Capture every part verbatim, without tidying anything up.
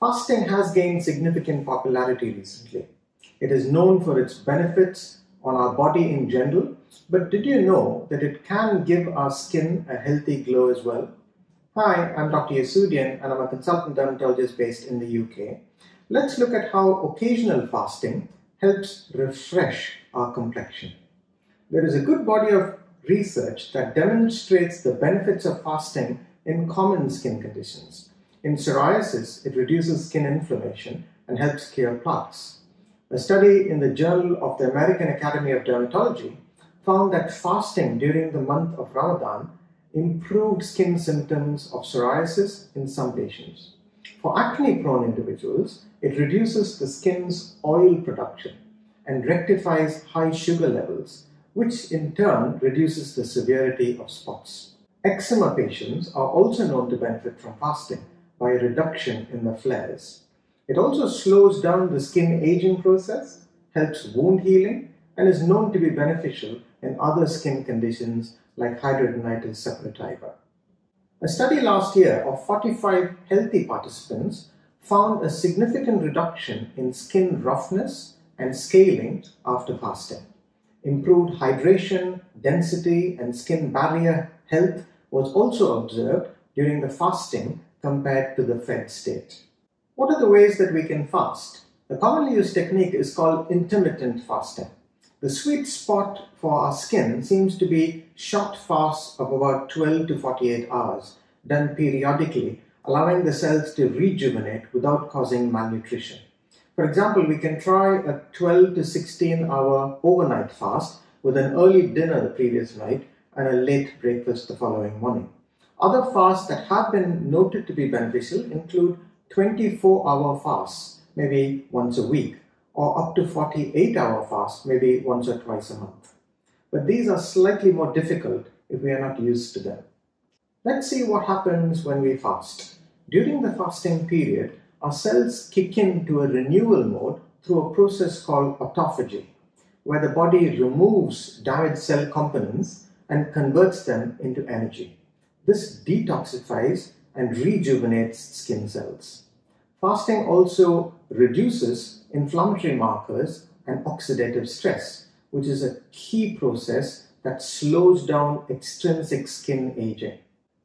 Fasting has gained significant popularity recently. It is known for its benefits on our body in general, but did you know that it can give our skin a healthy glow as well? Hi, I'm Doctor Yesudian and I'm a consultant dermatologist based in the U K. Let's look at how occasional fasting helps refresh our complexion. There is a good body of research that demonstrates the benefits of fasting in common skin conditions. In psoriasis, it reduces skin inflammation and helps clear plaques. A study in the Journal of the American Academy of Dermatology found that fasting during the month of Ramadan improved skin symptoms of psoriasis in some patients. For acne-prone individuals, it reduces the skin's oil production and rectifies high sugar levels, which in turn reduces the severity of spots. Eczema patients are also known to benefit from fasting by a reduction in the flares. It also slows down the skin aging process, helps wound healing, and is known to be beneficial in other skin conditions like hidradenitis suppurativa. A study last year of forty-five healthy participants found a significant reduction in skin roughness and scaling after fasting. Improved hydration, density, and skin barrier health was also observed during the fasting compared to the fed state. What are the ways that we can fast? The commonly used technique is called intermittent fasting. The sweet spot for our skin seems to be short fasts of about twelve to forty-eight hours, done periodically, allowing the cells to rejuvenate without causing malnutrition. For example, we can try a twelve to sixteen hour overnight fast with an early dinner the previous night and a late breakfast the following morning. Other fasts that have been noted to be beneficial include twenty-four hour fasts, maybe once a week, or up to forty-eight hour fasts, maybe once or twice a month. But these are slightly more difficult if we are not used to them. Let's see what happens when we fast. During the fasting period, our cells kick into a renewal mode through a process called autophagy, where the body removes damaged cell components and converts them into energy. This detoxifies and rejuvenates skin cells. Fasting also reduces inflammatory markers and oxidative stress, which is a key process that slows down extrinsic skin aging.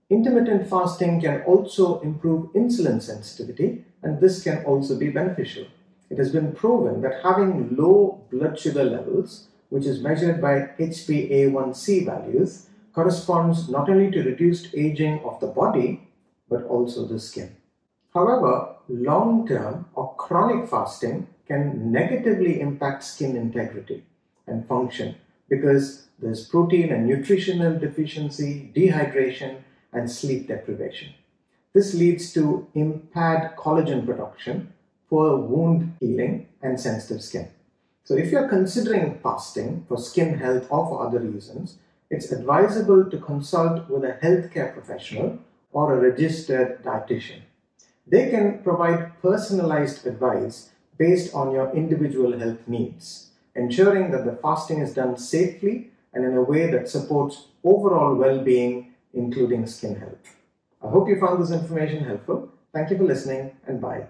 Intermittent fasting can also improve insulin sensitivity, and this can also be beneficial. It has been proven that having low blood sugar levels, which is measured by H b A one c values, corresponds not only to reduced aging of the body, but also the skin. However, long-term or chronic fasting can negatively impact skin integrity and function because there's protein and nutritional deficiency, dehydration, and sleep deprivation. This leads to impaired collagen production, poor wound healing, and sensitive skin. So if you're considering fasting for skin health or for other reasons, it's advisable to consult with a healthcare professional or a registered dietitian. They can provide personalized advice based on your individual health needs, ensuring that the fasting is done safely and in a way that supports overall well-being, including skin health. I hope you found this information helpful. Thank you for listening, and bye.